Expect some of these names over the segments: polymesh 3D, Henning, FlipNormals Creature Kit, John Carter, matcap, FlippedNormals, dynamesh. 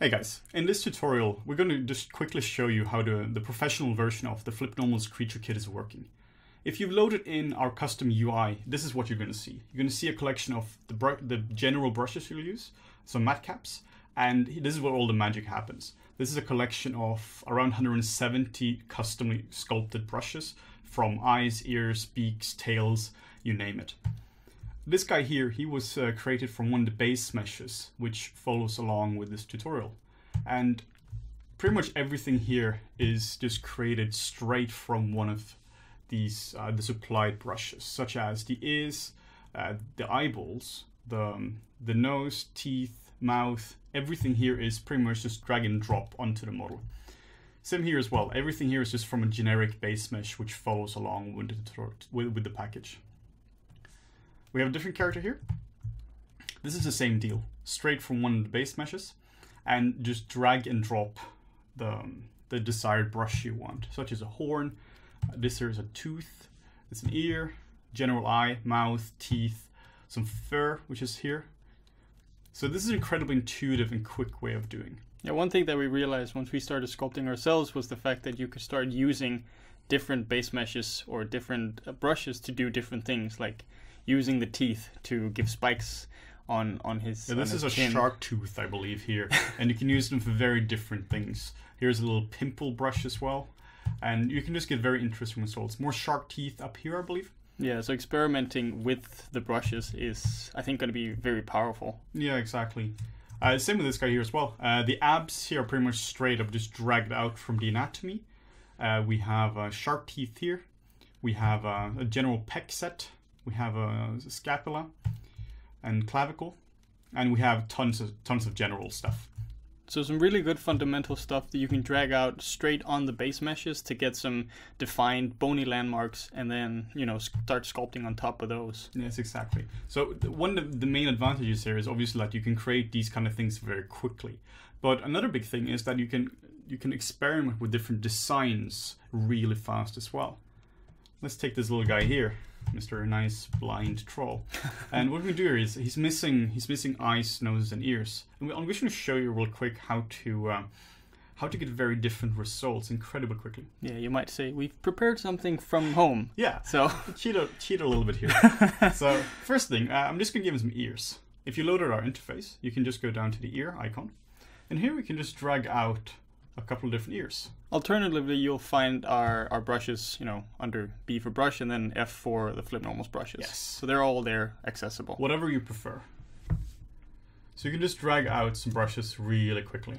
Hey guys, in this tutorial, we're going to just quickly show you how the professional version of the FlipNormals Creature Kit is working. If you've loaded in our custom UI, this is what you're going to see. You're going to see a collection of the general brushes you'll use, some matcaps, and this is where all the magic happens. This is a collection of around 170 custom sculpted brushes from eyes, ears, beaks, tails, you name it. This guy here, he was created from one of the base meshes, which follows along with this tutorial. And pretty much everything here is just created straight from one of these the supplied brushes, such as the ears, the eyeballs, the nose, teeth, mouth. Everything here is pretty much just drag and drop onto the model. Same here as well. Everything here is just from a generic base mesh, which follows along with the package. We have a different character here. This is the same deal, straight from one of the base meshes, and just drag and drop the desired brush you want, such as a horn. This here is a tooth, it's an ear, general eye, mouth, teeth, some fur, which is here. So this is an incredibly intuitive and quick way of doing. Yeah, one thing that we realized once we started sculpting ourselves was the fact that you could start using different base meshes or different brushes to do different things, like using the teeth to give spikes on his chin. Yeah, this is a shark tooth, I believe, here. And you can use them for very different things. Here's a little pimple brush as well. And you can just get very interesting results. More shark teeth up here, I believe. Yeah, so experimenting with the brushes is, I think, going to be very powerful. Yeah, exactly. Same with this guy here as well. The abs here are pretty much straight up, just dragged out from the anatomy. We have shark teeth here. We have a general pec set. We have a scapula and clavicle, and we have tons of general stuff. So some really good fundamental stuff that you can drag out straight on the base meshes to get some defined bony landmarks, and then, you know, start sculpting on top of those. Yes, exactly. So one of the main advantages here is obviously that you can create these kind of things very quickly. But another big thing is that you can experiment with different designs really fast as well. Let's take this little guy here, Mr. Nice Blind Troll. And what we do here is he's missing eyes, noses, and ears. And I'm just going to show you real quick how to get very different results incredibly quickly. Yeah, you might say we've prepared something from home. Yeah. So cheat a little bit here. So first thing, I'm just going to give him some ears. If you loaded our interface, you can just go down to the ear icon, and here we can just drag out a couple of different ears. Alternatively, you'll find our brushes, you know, under B for brush and then F for the FlipNormals brushes. Yes. So they're all there, accessible. Whatever you prefer. So you can just drag out some brushes really quickly.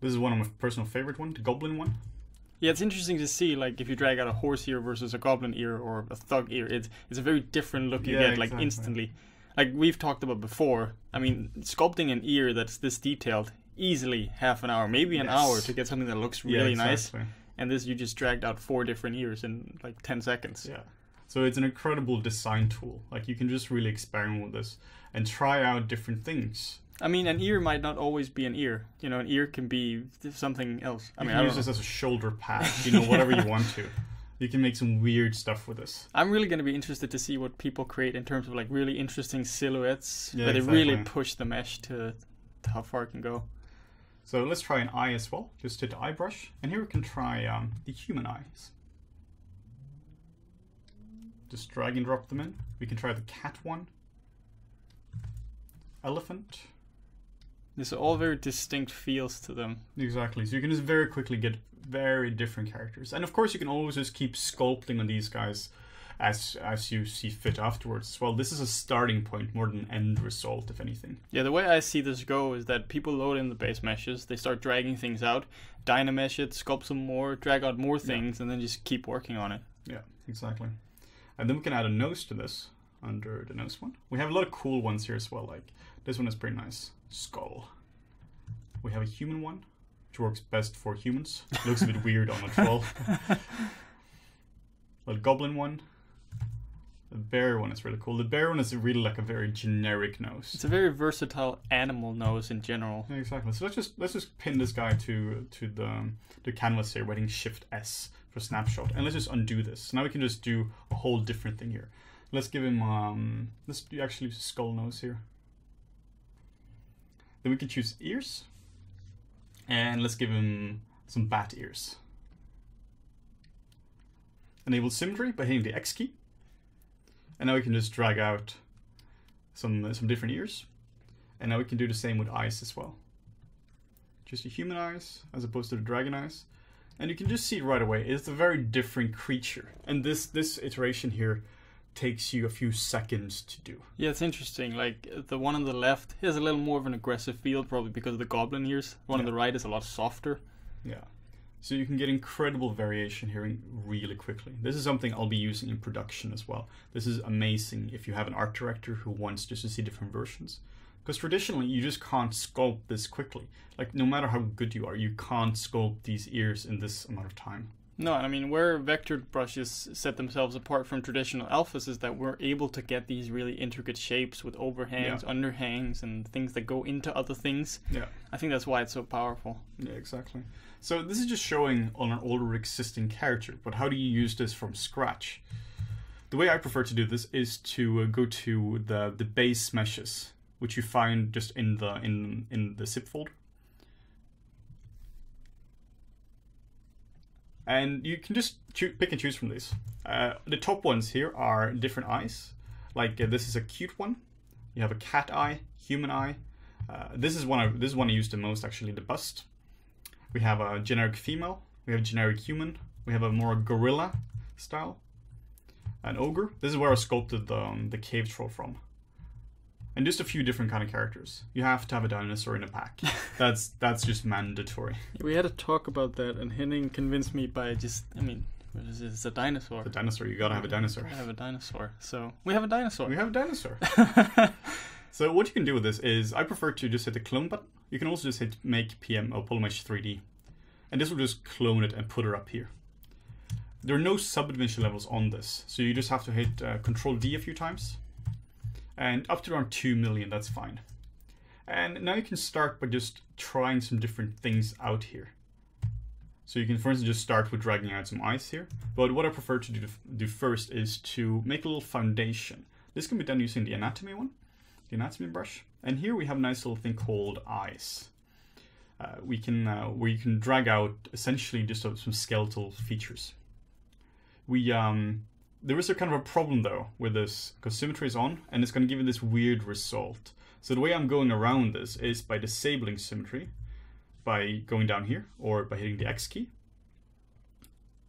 This is one of my personal favorite ones, the goblin one. Yeah, it's interesting to see, like, if you drag out a horse ear versus a goblin ear or a thug ear, it's a very different look you get, exactly. Like, instantly. Like we've talked about before, I mean, sculpting an ear that's this detailed, easily half an hour, maybe an hour, to get something that looks really nice. And this, you just dragged out 4 different ears in like 10 seconds. Yeah. So it's an incredible design tool. Like, you can just really experiment with this and try out different things. I mean, an ear might not always be an ear. You know, an ear can be something else. I mean, I can use this as a shoulder pad, you know, whatever you want to. You can make some weird stuff with this. I'm really going to be interested to see what people create in terms of like really interesting silhouettes, but it really pushed the mesh to how far it can go. So let's try an eye as well. Just hit the eye brush, and here we can try the human eyes. Just drag and drop them in. We can try the cat one, elephant. These are all very distinct feels to them. Exactly. So you can just very quickly get very different characters, and of course you can always just keep sculpting on these guys as you see fit afterwards. Well, this is a starting point more than an end result, if anything. Yeah, the way I see this go is that people load in the base meshes, they start dragging things out, dynamesh it, sculpt some more, drag out more things, and then just keep working on it. Yeah, exactly. And then we can add a nose to this under the nose one. We have a lot of cool ones here as well, like this one is pretty nice. Skull. We have a human one, which works best for humans. Looks a bit weird on a troll. A goblin one. The bear one is really cool. The bear one is really like a very generic nose. It's a very versatile animal nose in general. Yeah, exactly. So let's just pin this guy to the canvas here, waiting Shift S for snapshot, and let's just undo this. So now we can just do a whole different thing here. Let's give him, let's actually use a skull nose here. Then we can choose ears, and let's give him some bat ears. Enable symmetry by hitting the X key. And now we can just drag out some different ears. And now we can do the same with eyes as well. Just the human eyes as opposed to the dragon eyes. And you can just see right away, it's a very different creature. And this iteration here takes you a few seconds to do. Yeah, it's interesting. Like the one on the left has a little more of an aggressive feel, probably because of the goblin ears. The one on the right is a lot softer. Yeah. So you can get incredible variation here really quickly. This is something I'll be using in production as well. This is amazing if you have an art director who wants just to see different versions. Because traditionally, you just can't sculpt this quickly. Like, no matter how good you are, you can't sculpt these ears in this amount of time. No, I mean, where vectored brushes set themselves apart from traditional alphas is that we're able to get these really intricate shapes with overhangs, underhangs, and things that go into other things. Yeah, I think that's why it's so powerful. Yeah, exactly. So this is just showing on an older existing character, but how do you use this from scratch? The way I prefer to do this is to go to the base meshes, which you find just in the zip folder. And you can just pick and choose from these. The top ones here are different eyes. Like this is a cute one. You have a cat eye, human eye. This is one I use the most actually, the bust. We have a generic female. We have a generic human. We have a more gorilla style. An ogre. This is where I sculpted the cave troll from. And just a few different kind of characters. You have to have a dinosaur in a pack. That's just mandatory. We had a talk about that, and Henning convinced me by just, I mean, it's a dinosaur. It's a dinosaur. You gotta have a dinosaur. I have a dinosaur. So we have a dinosaur. We have a dinosaur. So what you can do with this is, I prefer to just hit the clone button. You can also just hit make PM or polymesh 3D, and this will just clone it and put it up here. There are no subdivision levels on this, so you just have to hit Control D a few times. And up to around 2 million, that's fine. And now you can start by just trying some different things out here. So you can, for instance, just start with dragging out some eyes here. But what I prefer to do first is to make a little foundation. This can be done using the anatomy one, the anatomy brush. And here we have a nice little thing called eyes. Where you can drag out essentially just some skeletal features. There is a kind of a problem though with this, because symmetry is on and it's going to give you this weird result. So the way I'm going around this is by disabling symmetry, by going down here or by hitting the X key.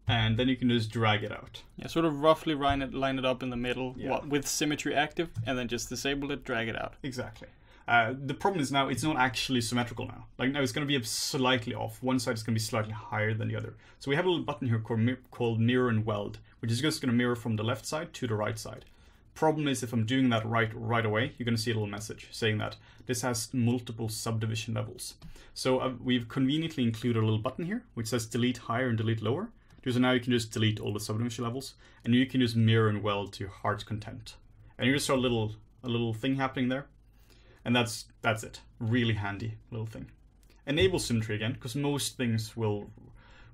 And then you can just drag it out. Yeah, sort of roughly line it up in the middle with symmetry active, and then just disable it, drag it out. Exactly. The problem is now it's not actually symmetrical now. Like now it's going to be slightly off. One side is going to be slightly higher than the other. So we have a little button here called mirror and weld, which is just going to mirror from the left side to the right side. Problem is if I'm doing that right away, you're going to see a little message saying that this has multiple subdivision levels. So we've conveniently included a little button here, which says delete higher and delete lower. So now you can just delete all the subdivision levels, and you can just mirror and weld to your heart's content. And you just saw a little thing happening there. And that's it. Really handy little thing. Enable symmetry again, because most things will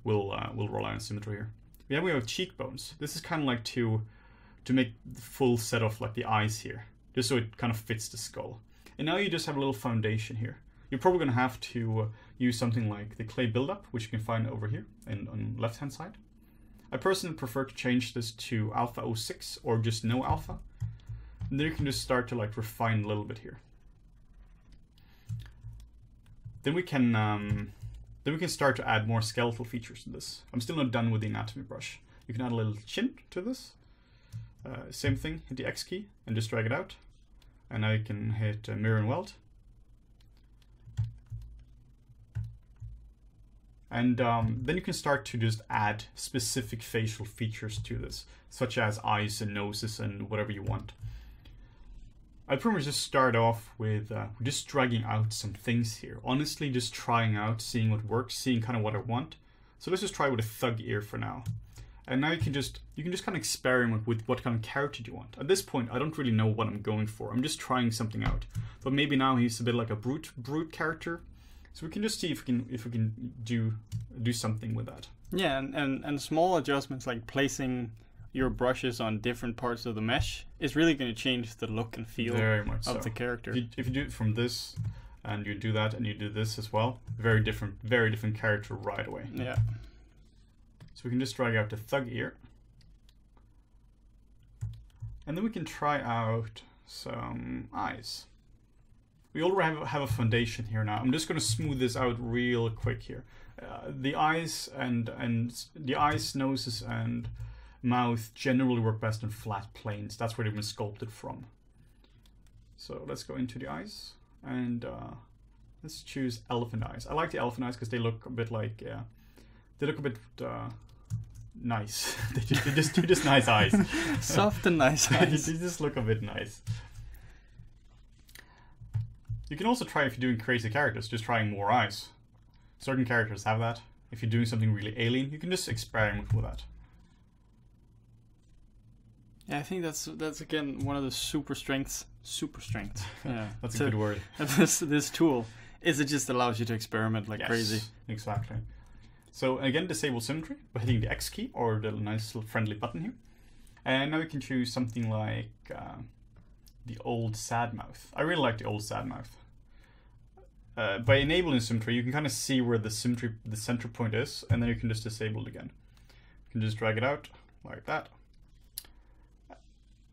rely on symmetry here. Yeah, we have cheekbones. This is kind of like to make the full set of like the eyes here, just so it kind of fits the skull. And now you just have a little foundation here. You're probably going to have to use something like the clay buildup, which you can find over here and on the left-hand side. I personally prefer to change this to alpha 06 or just no alpha. And then you can just start to like refine a little bit here. Then we can start to add more skeletal features to this. I'm still not done with the anatomy brush. You can add a little chin to this. Same thing, hit the X key and just drag it out. And now you can hit mirror and weld. And then you can start to just add specific facial features to this, such as eyes and noses and whatever you want. I pretty much just start off with just dragging out some things here. Honestly, just trying out, seeing what works, seeing kind of what I want. So let's just try with a thug ear for now. And now you can just kind of experiment with what kind of character you want. At this point, I don't really know what I'm going for. I'm just trying something out. But maybe now he's a bit like a brute character. So we can just see if we can do something with that. Yeah, and small adjustments like placing your brushes on different parts of the mesh is really going to change the look and feel of the character. If you do it from this and you do that and you do this as well, very different character right away. Yeah. So we can just drag out the thug ear. And then we can try out some eyes. We already have a foundation here now. I'm just going to smooth this out real quick here. The eyes and the eyes, noses, and mouth generally work best in flat planes. That's where they've been sculpted from. So let's go into the eyes and let's choose elephant eyes. I like the elephant eyes because they look a bit like nice. they just nice eyes. Soft and nice eyes. They just look a bit nice. You can also try, if you're doing crazy characters, just trying more eyes. Certain characters have that. If you're doing something really alien, you can just experiment with that. Yeah, I think that's again one of the super strengths. Yeah, that's a good word. This tool is it just allows you to experiment like crazy. Exactly. So again, disable symmetry by hitting the X key or the nice little friendly button here, and now we can choose something like the old sad mouth. I really like the old sad mouth. By enabling symmetry, you can kind of see where the center point is, and then you can just disable it again. You can just drag it out like that.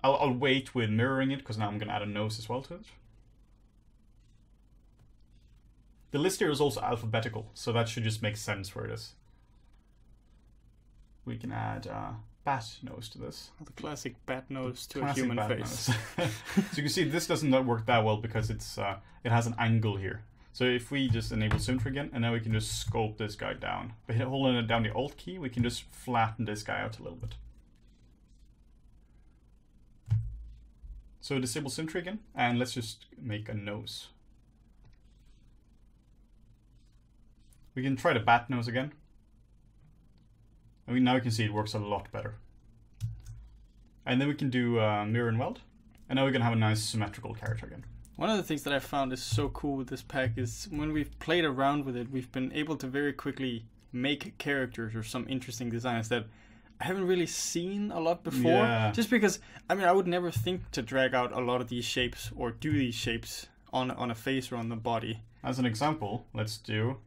I'll wait with mirroring it because now I'm going to add a nose as well to it. The list here is also alphabetical, so that should just make sense where it is. We can add bat nose to this. The classic bat nose to a human face. So you can see this doesn't work that well because it's it has an angle here. So if we just enable symmetry again, and now we can just sculpt this guy down. By holding down the Alt key, we can just flatten this guy out a little bit. So disable symmetry again, and let's just make a nose. We can try the bat nose again. I mean, now you can see it works a lot better. And then we can do mirror and weld. And now we're going to have a nice symmetrical character again. One of the things that I found is so cool with this pack is when we've played around with it, we've been able to very quickly make characters or some interesting designs that I haven't really seen a lot before. Yeah. Just because, I mean, I would never think to drag out a lot of these shapes or do these shapes on a face or on the body. As an example, let's do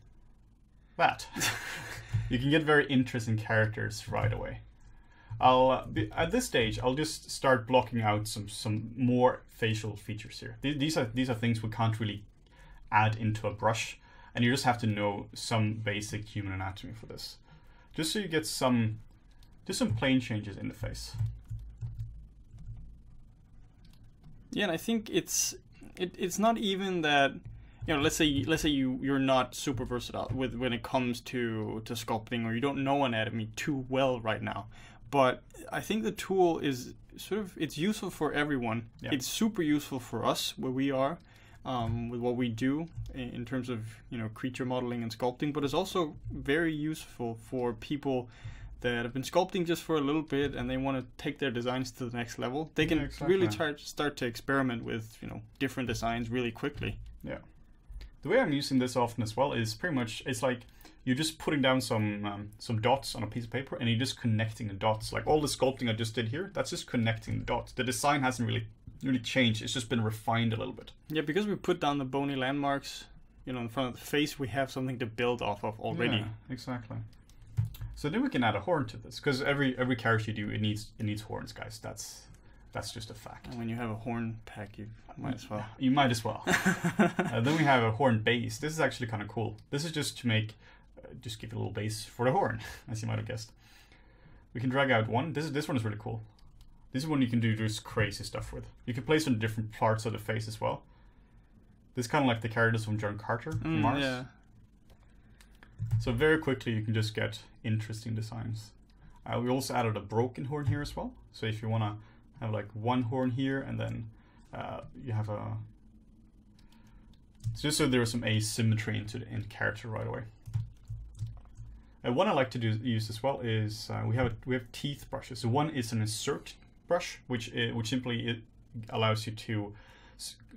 that. You can get very interesting characters right away. At this stage, I'll just start blocking out some more facial features here. These are things we can't really add into a brush, and you just have to know some basic human anatomy for this. Just so you get some plane changes in the face. Yeah, and I think it's not even that. You know, let's say you're not super versatile when it comes to sculpting, or you don't know anatomy too well right now. But I think the tool is it's useful for everyone. Yeah. It's super useful for us where we are with what we do in terms of, you know, creature modeling and sculpting. But it's also very useful for people that have been sculpting just for a little bit and they want to take their designs to the next level. They can really start to experiment with, you know, different designs really quickly. Yeah. The way I'm using this often as well is pretty much, it's like you're just putting down some dots on a piece of paper and you're just connecting the dots. Like all the sculpting I just did here, that's just connecting the dots. The design hasn't really changed. It's just been refined a little bit. Yeah, because we put down the bony landmarks, you know, in front of the face, we have something to build off of already. Yeah, exactly. So then we can add a horn to this because every character you do, it needs horns, guys. That's just a fact. And when you have a horn pack, you might as well. You might as well. Then we have a horn base. This is actually kind of cool. This is just to make, just give it a little base for the horn, as you might have guessed. We can drag out one. This one is really cool. This is one you can do just crazy stuff with. You can place it on different parts of the face as well. This is kind of like the characters from John Carter from Mars. Yeah. So very quickly you can just get interesting designs. We also added a broken horn here as well. So if you want to have like one horn here, and then you have a. It's just so there's some asymmetry into the end character right away. And one I like to use as well is we have teeth brushes. So one is an insert brush, which simply it allows you to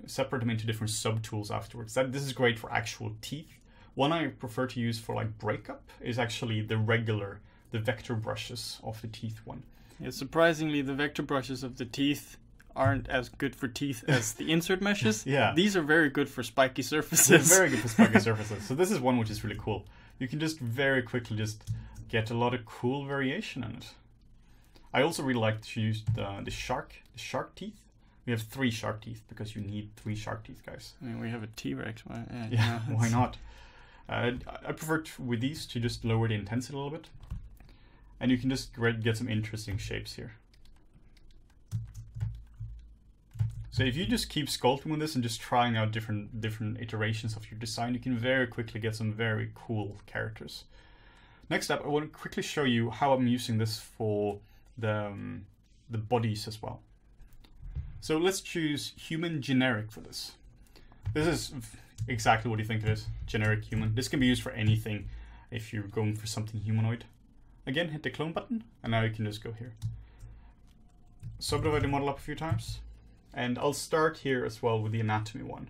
separate them into different sub tools afterwards. This is great for actual teeth. One I prefer to use for like breakup is actually the vector brushes of the teeth one. Yeah, surprisingly, the vector brushes of the teeth aren't as good for teeth as the insert meshes. Yeah. These are very good for spiky surfaces. They're very good for spiky surfaces. So this is one which is really cool. You can just very quickly just get a lot of cool variation in it. I also really like to use the shark teeth. We have 3 shark teeth because you need 3 shark teeth, guys. I mean, we have a T-Rex. Yeah, no, why not? I prefer with these to just lower the intensity a little bit. And you can just get some interesting shapes here. So if you just keep sculpting with this and just trying out different iterations of your design, you can very quickly get some very cool characters. Next up, I want to quickly show you how I'm using this for the bodies as well. So let's choose human generic for this. This is exactly what you think it is, generic human. This can be used for anything if you're going for something humanoid. Again, hit the clone button, and now you can just go here. Subdivide the model up a few times. And I'll start here as well with the anatomy one.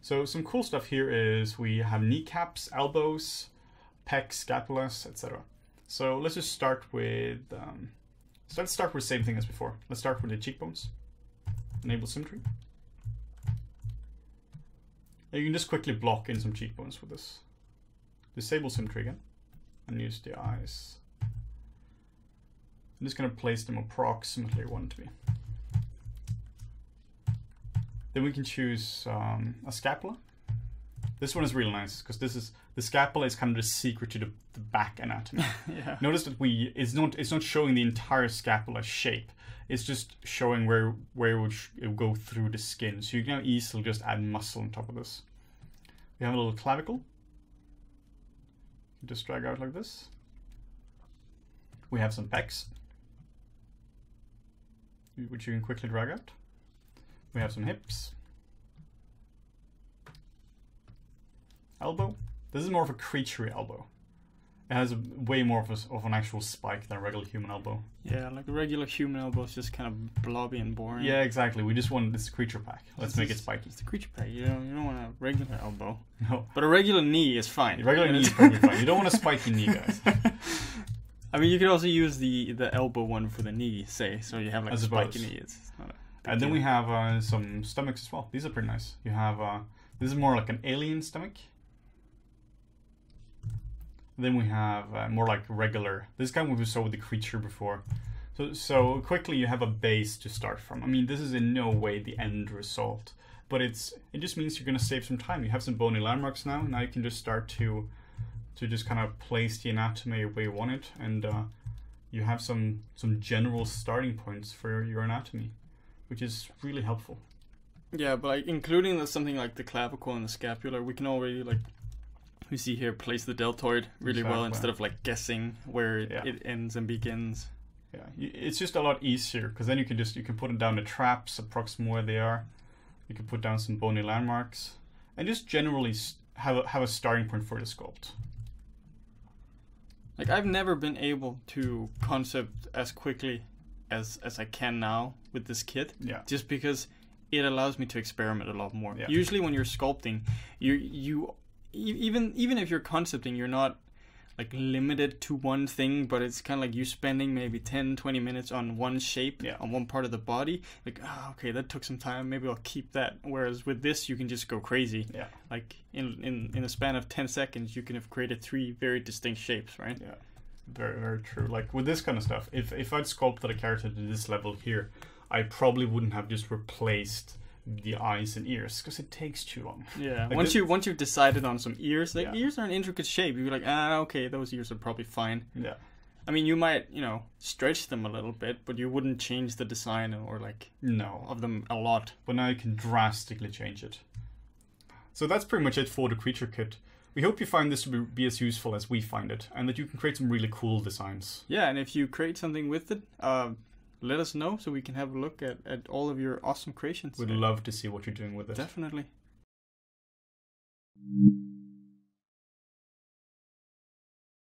So some cool stuff here is we have kneecaps, elbows, pecs, scapulas, etc. So let's just start with, let's start with the same thing as before. Let's start with the cheekbones. Enable symmetry. And you can just quickly block in some cheekbones with this. Disable symmetry again, and use the eyes. I'm just going to place them approximately where I want to be. Then we can choose a scapula. This one is really nice because this is the scapula is kind of the secret to the back anatomy. Yeah. Notice that it's not showing the entire scapula shape. It's just showing where it would go through the skin. So you can now easily just add muscle on top of this. We have a little clavicle. Just drag out like this. We have some pecs, which you can quickly drag out. We have some hips. Elbow. This is more of a creaturey elbow. It has way more of an actual spike than a regular human elbow. Yeah, like a regular human elbow is just kind of blobby and boring. Yeah, exactly. We just want this creature pack. Let's make it spiky. It's the creature pack. You don't want a regular elbow. No. But a regular knee is fine. A regular knee is perfectly fine. You don't want a spiky knee, guys. I mean, you could also use the elbow one for the knee, say. So you have like a spiky knee. It's not a and then we have some stomachs as well. These are pretty nice. You have, this is more like an alien stomach. Then we have more like regular. This is kind of what we saw with the creature before. So quickly you have a base to start from. I mean, this is in no way the end result, but it just means you're going to save some time. You have some bony landmarks now. Now you can just start to just kind of place the anatomy where you want it, and you have some general starting points for your anatomy, which is really helpful. Yeah, but like including something like the clavicle and the scapula, we can already like. We see here place the deltoid really exactly. Well instead of like guessing where it ends and begins. Yeah, it's just a lot easier because then you can put down the traps approximately where they are. You can put down some bony landmarks and just generally have a starting point for the sculpt. Like I've never been able to concept as quickly as I can now with this kit. Yeah. Just because it allows me to experiment a lot more. Yeah. Usually when you're sculpting, even if you're concepting, you're not like limited to one thing, but it's kind of like you spending maybe 10-20 minutes on one shape, on one part of the body. Like, oh, okay, that took some time. Maybe I'll keep that. Whereas with this, you can just go crazy. Yeah. Like in a span of 10 seconds, you can have created 3 very distinct shapes, right? Yeah. Very, very true. Like with this kind of stuff, if I'd sculpted a character to this level here, I probably wouldn't have just replaced the eyes and ears because it takes too long. Yeah, like once you've decided on some ears, like ears are an intricate shape. You're like, ah, okay, those ears are probably fine. Yeah, I mean, you might stretch them a little bit, but you wouldn't change the design or like of them a lot. But now you can drastically change it. So that's pretty much it for the creature kit. We hope you find this to be as useful as we find it, and that you can create some really cool designs. Yeah, and if you create something with it, let us know so we can have a look at all of your awesome creations. We'd love to see what you're doing with it. Definitely.